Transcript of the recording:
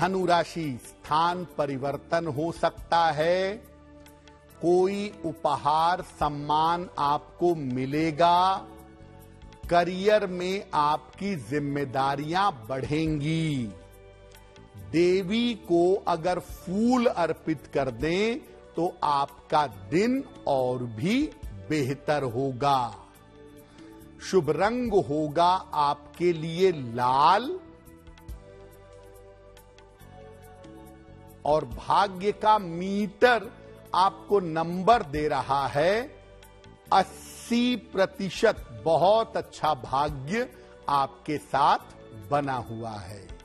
धनु राशि, स्थान परिवर्तन हो सकता है, कोई उपहार सम्मान आपको मिलेगा, करियर में आपकी जिम्मेदारियां बढ़ेंगी। देवी को अगर फूल अर्पित कर दें तो आपका दिन और भी बेहतर होगा। शुभ रंग होगा आपके लिए लाल और भाग्य का मीटर आपको नंबर दे रहा है 80%। बहुत अच्छा भाग्य आपके साथ बना हुआ है।